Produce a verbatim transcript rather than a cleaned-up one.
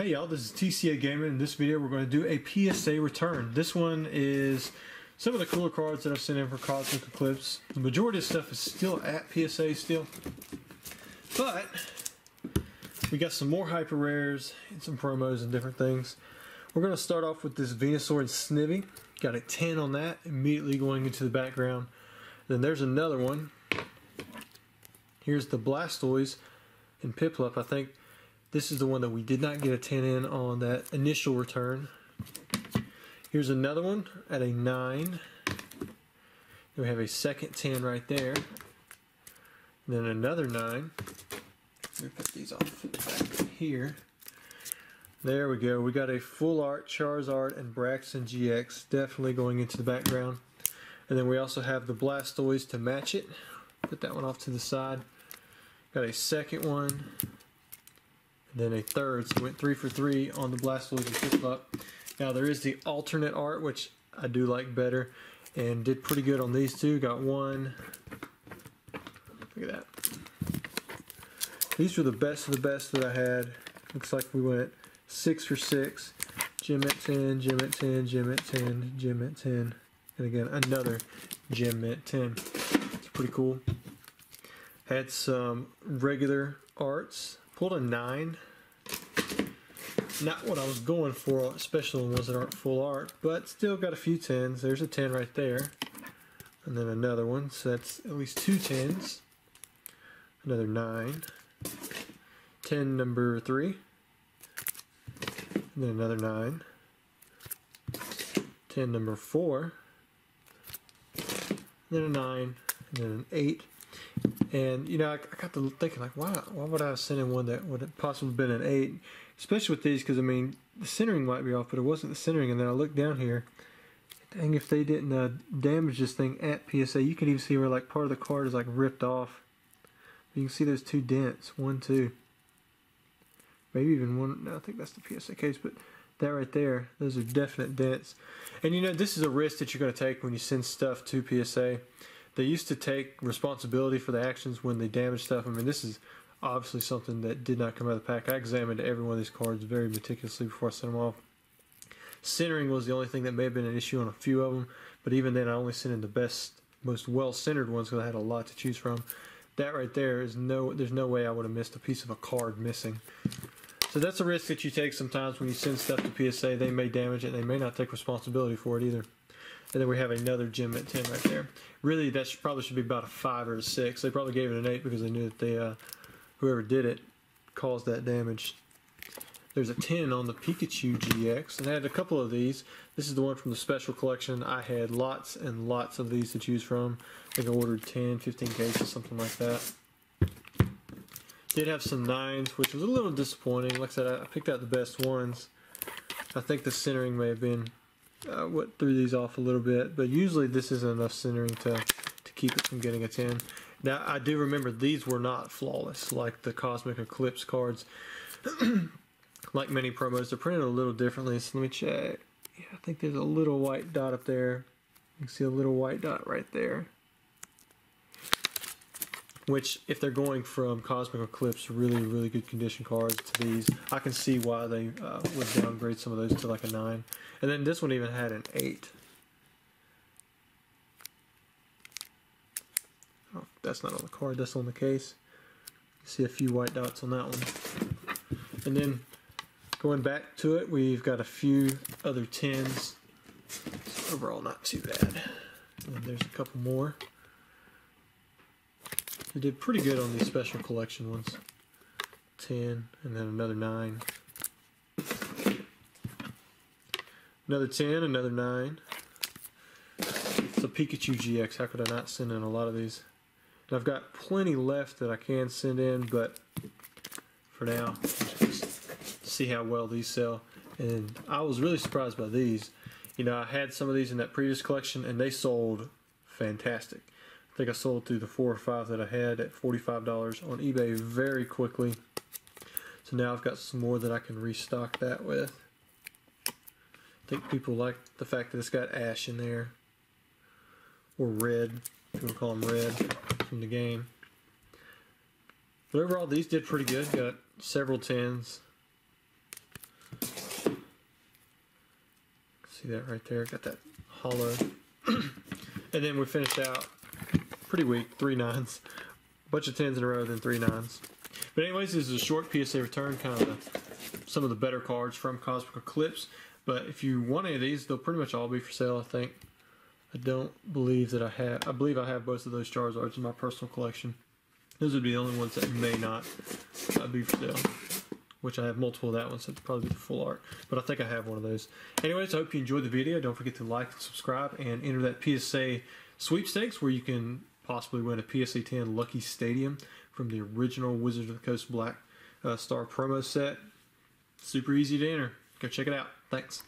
Hey y'all, this is T C A Gaming. In this video, we're going to do a P S A return. This one is some of the cooler cards that I've sent in for Cosmic Eclipse. The majority of stuff is still at P S A still, but we got some more hyper rares and some promos and different things. We're going to start off with this Venusaur and Snivy. Got a ten on that, immediately going into the background. Then there's another one. Here's the Blastoise and Piplup, I think. This is the one that we did not get a ten in on that initial return. Here's another one at a nine. Then we have a second ten right there. And then another nine. Let me put these off back here. There we go. We got a full art Charizard and Braxton G X definitely going into the background. And then we also have the Blastoise to match it. Put that one off to the side. Got a second one. Then a third, so went three for three on the Blastoise and Piplup. Now there is the alternate art, which I do like better, and did pretty good on these two. Got one. Look at that. These were the best of the best that I had. Looks like we went six for six. Gem at ten, gem at ten, gem at ten, gem at ten, and again another gem at ten. It's pretty cool. Had some regular arts. Pulled a nine, not what I was going for, especially ones that aren't full art, but still got a few tens. There's a ten right there, and then another one, so that's at least two tens. Another nine, ten number three, and then another nine, ten number four, then a nine, and then an eight. And, you know, I, I got to thinking, like, why, why would I send in one that would have possibly been an eight? Especially with these, because, I mean, the centering might be off, but it wasn't the centering. And then I looked down here, dang, if they didn't uh, damage this thing at P S A, you can even see where, like, part of the card is, like, ripped off. You can see those two dents, one, two. Maybe even one, no, I think that's the P S A case, but that right there, those are definite dents. And, you know, this is a risk that you're going to take when you send stuff to P S A. They used to take responsibility for the actions when they damage stuff. I mean, this is obviously something that did not come out of the pack. I examined every one of these cards very meticulously before I sent them off. Centering was the only thing that may have been an issue on a few of them, but even then I only sent in the best, most well-centered ones because I had a lot to choose from. That right there is no, there's no way I would have missed a piece of a card missing. So that's a risk that you take sometimes when you send stuff to P S A. They may damage it, and they may not take responsibility for it either. And then we have another gem at ten right there. Really, that should, probably should be about a five or a six. They probably gave it an eight because they knew that they, uh, whoever did it caused that damage. There's a ten on the Pikachu G X. And I had a couple of these. This is the one from the special collection. I had lots and lots of these to choose from. I think I ordered ten, fifteen cases, something like that. Did have some nines, which was a little disappointing. Like I said, I picked out the best ones. I think the centering may have been Uh, what threw these off a little bit, but usually this isn't enough centering to, to keep it from getting a ten. Now, I do remember these were not flawless, like the Cosmic Eclipse cards. Like many promos, they're printed a little differently, so let me check. Yeah, I think there's a little white dot up there. You can see a little white dot right there. Which, if they're going from Cosmic Eclipse, really, really good condition cards, to these, I can see why they uh, would downgrade some of those to like a nine. And then this one even had an eight. Oh, that's not on the card, that's on the case. You see a few white dots on that one. And then, going back to it, we've got a few other tens. So overall, not too bad. And there's a couple more. They did pretty good on these special collection ones. ten, and then another nine. Another ten, another nine. It's a Pikachu G X. How could I not send in a lot of these? And I've got plenty left that I can send in, but for now, just see how well these sell. And I was really surprised by these. You know, I had some of these in that previous collection, and they sold fantastic. I think I sold through the four or five that I had at forty-five dollars on eBay very quickly. So now I've got some more that I can restock that with. I think people like the fact that it's got ash in there. Or red, if you want to call them red, from the game. But overall, these did pretty good. Got several tens. See that right there? Got that hollow. And then we finished out pretty weak, three nines. Bunch of tens in a row, then three nines. But anyways, this is a short P S A return, kind of some of the better cards from Cosmic Eclipse. But if you want any of these, they'll pretty much all be for sale, I think. I don't believe that I have, I believe I have both of those Charizards in my personal collection. Those would be the only ones that may not uh, be for sale, which I have multiple of that one, so it's probably the full art. But I think I have one of those. Anyways, I hope you enjoyed the video. Don't forget to like and subscribe and enter that P S A sweepstakes where you can possibly win a P S A ten Lucky Stadium from the original Wizards of the Coast Black uh, Star promo set. Super easy to enter. Go check it out. Thanks.